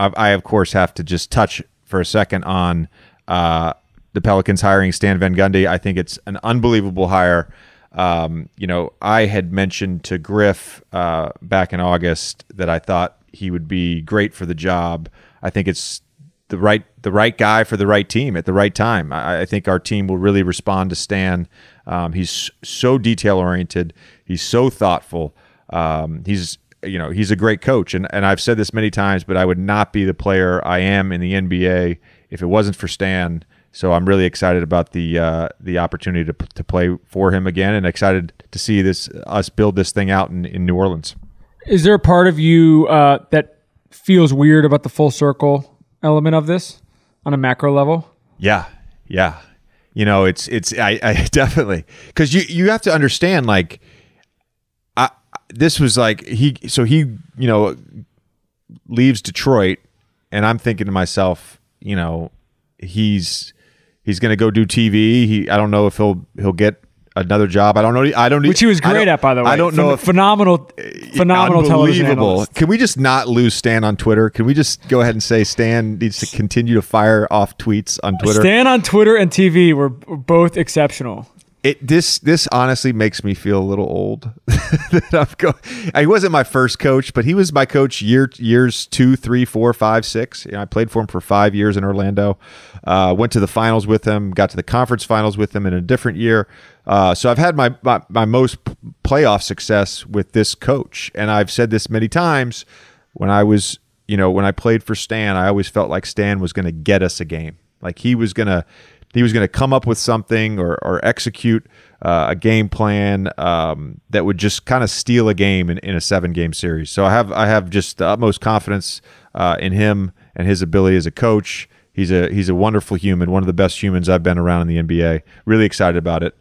I of course have to just touch for a second on the Pelicans hiring Stan Van Gundy. I think it's an unbelievable hire. You know, I had mentioned to Griff back in August that I thought he would be great for the job. I think it's the right guy for the right team at the right time. I think our team will really respond to Stan. He's so detail oriented. He's so thoughtful. He's a great coach. And I've said this many times, but I would not be the player I am in the NBA if it wasn't for Stan. So I'm really excited about the opportunity to play for him again, and excited to see us build this thing out in New Orleans. Is there a part of you that feels weird about the full circle element of this on a macro level? Yeah. You know, I definitely, because you have to understand, like, this was like he leaves Detroit, and I'm thinking to myself, you know, he's going to go do TV. I don't know if he'll get another job. I don't know. Which he was great at, by the way. I don't know. Phenomenal television analyst. Can we just not lose Stan on Twitter? Can we just go ahead and say Stan needs to continue to fire off tweets on Twitter? Stan on Twitter and TV were both exceptional. This honestly makes me feel a little old. He wasn't my first coach, but he was my coach years 2, 3, 4, 5, 6. You know, I played for him for 5 years in Orlando. Went to the finals with him. Got to the conference finals with him in a different year. So I've had my most playoff success with this coach, and I've said this many times. When I played for Stan, I always felt like Stan was going to get us a game. Like he was going to come up with something or execute a game plan that would just kind of steal a game in a 7-game series. So I have just the utmost confidence in him and his ability as a coach. He's a wonderful human, one of the best humans I've been around in the NBA. Really excited about it.